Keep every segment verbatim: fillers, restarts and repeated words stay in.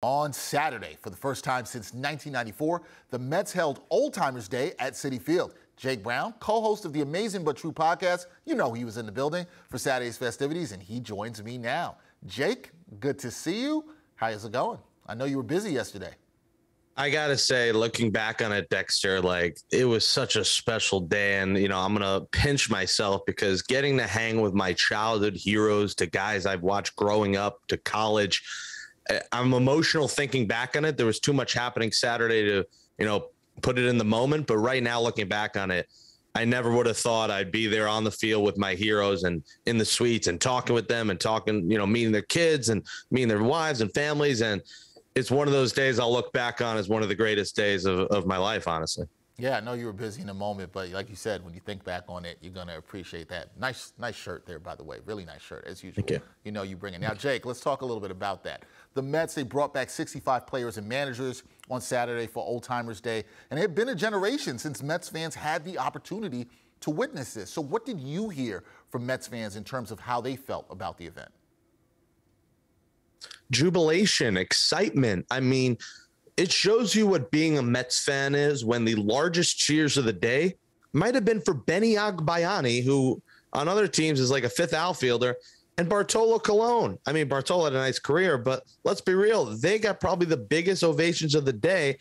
On Saturday, for the first time since nineteen ninety-four, the Mets held Old Timers Day at Citi Field. Jake Brown, co-host of the Amazing But True podcast, you know he was in the building for Saturday's festivities, and he joins me now. Jake, good to see you. How is it going? I know you were busy yesterday. I gotta say, looking back on it, Dexter, like, it was such a special day, and, you know, I'm gonna pinch myself because getting to hang with my childhood heroes, to guys I've watched growing up, to college, I'm emotional thinking back on it. There was too much happening Saturday to, you know, put it in the moment. But right now, looking back on it, I never would have thought I'd be there on the field with my heroes and in the suites and talking with them and talking, you know, meeting their kids and meeting their wives and families. And it's one of those days I'll look back on as one of the greatest days of, of my life, honestly. Yeah, I know you were busy in the moment, but like you said, when you think back on it, you're going to appreciate that. Nice nice shirt there, by the way. Really nice shirt, as usual. Thank you. You know you bring it. Now, Jake, let's talk a little bit about that. The Mets, they brought back sixty-five players and managers on Saturday for Old Timers Day, and it had been a generation since Mets fans had the opportunity to witness this. So what did you hear from Mets fans in terms of how they felt about the event? Jubilation, excitement. I mean, it shows you what being a Mets fan is when the largest cheers of the day might have been for Benny Agbayani, who on other teams is like a fifth outfielder, and Bartolo Colon. I mean, Bartolo had a nice career, but let's be real. They got probably the biggest ovations of the day,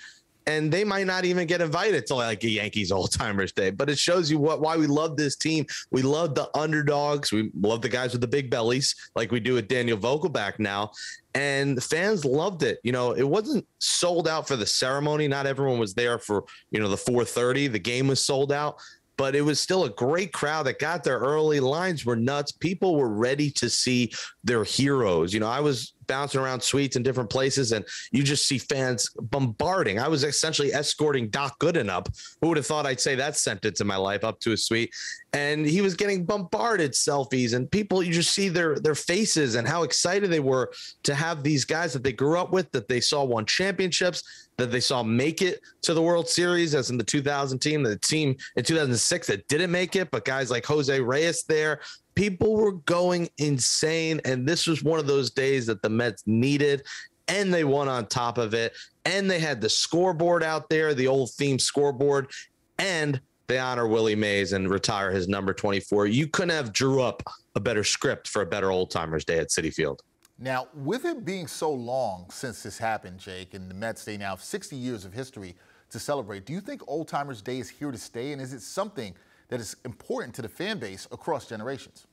and they might not even get invited to like a Yankees Old-Timers Day. But it shows you what why we love this team. We love the underdogs. We love the guys with the big bellies like we do with Daniel Vogelback now. And the fans loved it. You know, it wasn't sold out for the ceremony. Not everyone was there for, you know, the four thirty. The game was sold out. But it was still a great crowd that got there early. Lines were nuts. People were ready to see their heroes. You know, I was bouncing around suites in different places, and you just see fans bombarding. I was essentially escorting Doc Gooden up. Who would have thought I'd say that sentence in my life, up to a suite? And he was getting bombarded selfies, and people, you just see their, their faces and how excited they were to have these guys that they grew up with, that they saw won championships, that they saw make it to the World Series, as in the two thousand team, the team in two thousand six that didn't make it, but guys like Jose Reyes there. People were going insane, and this was one of those days that the Mets needed, and they won on top of it, and they had the scoreboard out there, the old theme scoreboard, and they honor Willie Mays and retire his number twenty-four. You couldn't have drew up a better script for a better Old Timers Day at Citi Field. Now, with it being so long since this happened, Jake, and the Mets, they now have sixty years of history to celebrate, do you think Old Timers Day is here to stay, and is it something that is important to the fan base across generations?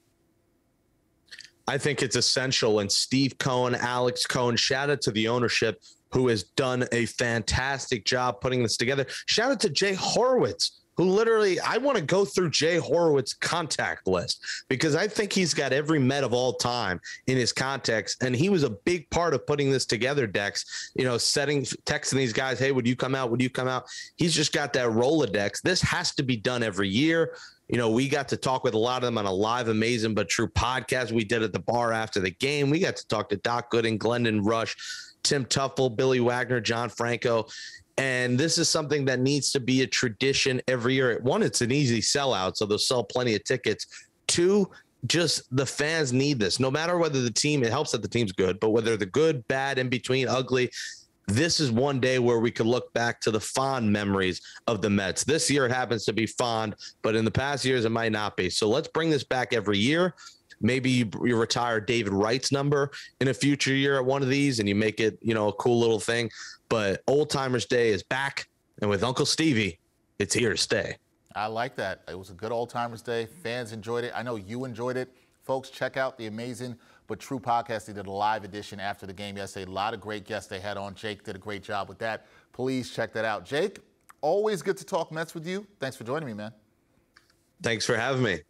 I think it's essential, and Steve Cohen, Alex Cohen, shout out to the ownership, who has done a fantastic job putting this together. Shout out to Jay Horowitz, who literally, I want to go through Jay Horowitz's contact list, because I think he's got every Met of all time in his contacts, and he was a big part of putting this together, Dex. You know, setting, texting these guys, hey, would you come out? Would you come out? He's just got that Rolodex. This has to be done every year. You know, we got to talk with a lot of them on a live Amazing But True podcast we did at the bar after the game. We got to talk to Doc Gooden, Glendon Rush, Tim Tuffle, Billy Wagner, John Franco. And this is something that needs to be a tradition every year. One, it's an easy sellout, so they'll sell plenty of tickets. Two, just the fans need this. No matter whether the team, it helps that the team's good, but whether the good, bad, in between, ugly, this is one day where we could look back to the fond memories of the Mets. This year it happens to be fond, but in the past years it might not be. So let's bring this back every year. Maybe you, you retire David Wright's number in a future year at one of these, and you make it, you know, a cool little thing. But Old Timers Day is back, and with Uncle Stevie, it's here to stay. I like that. It was a good Old Timers Day. Fans enjoyed it. I know you enjoyed it. Folks, check out the Amazing But True podcast. They did a live edition after the game yesterday. A lot of great guests they had on. Jake did a great job with that. Please check that out. Jake, always good to talk Mets with you. Thanks for joining me, man. Thanks for having me.